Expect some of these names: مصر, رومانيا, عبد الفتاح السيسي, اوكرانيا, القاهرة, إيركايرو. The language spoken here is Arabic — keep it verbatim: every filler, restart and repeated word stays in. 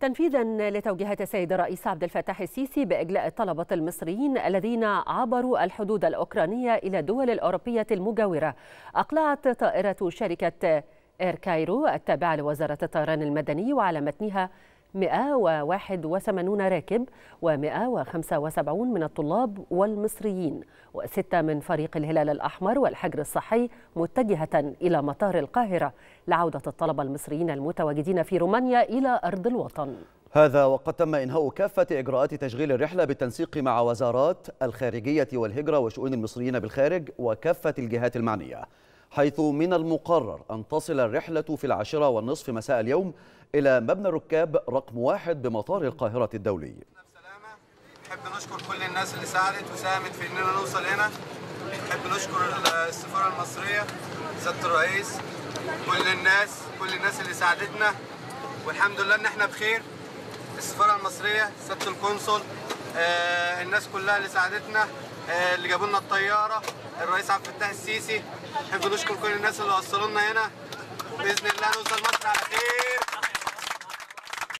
تنفيذا لتوجيهات السيد الرئيس عبد الفتاح السيسي بإجلاء الطلبة المصريين الذين عبروا الحدود الأوكرانية إلى الدول الأوروبية المجاورة، أقلعت طائرة شركة إيركايرو التابعة لوزارة الطيران المدني وعلى متنها مئة وواحد وثمانين راكب ومئة وخمسة وسبعين من الطلاب والمصريين وستة من فريق الهلال الأحمر والحجر الصحي متجهة إلى مطار القاهرة لعودة الطلبة المصريين المتواجدين في رومانيا إلى أرض الوطن. هذا وقد تم إنهاء كافة إجراءات تشغيل الرحلة بالتنسيق مع وزارات الخارجية والهجرة وشؤون المصريين بالخارج وكافة الجهات المعنية، حيث من المقرر أن تصل الرحلة في العاشرة والنصف مساء اليوم إلى مبنى الركاب رقم واحد بمطار القاهرة الدولي. نحب نشكر كل الناس اللي ساعدت وساهمت في إننا نوصل هنا. نحب نشكر السفارة المصرية، سيادة الرئيس، كل الناس كل الناس اللي ساعدتنا، والحمد لله إن احنا بخير. السفارة المصرية، سيادة القنصل، آه الناس كلها اللي ساعدتنا، آه اللي جابوا لنا الطيارة، الرئيس عبد الفتاح السيسي. نحب نشكر كل الناس اللي وصلوا لنا هنا. بإذن الله نوصل مصر على خير.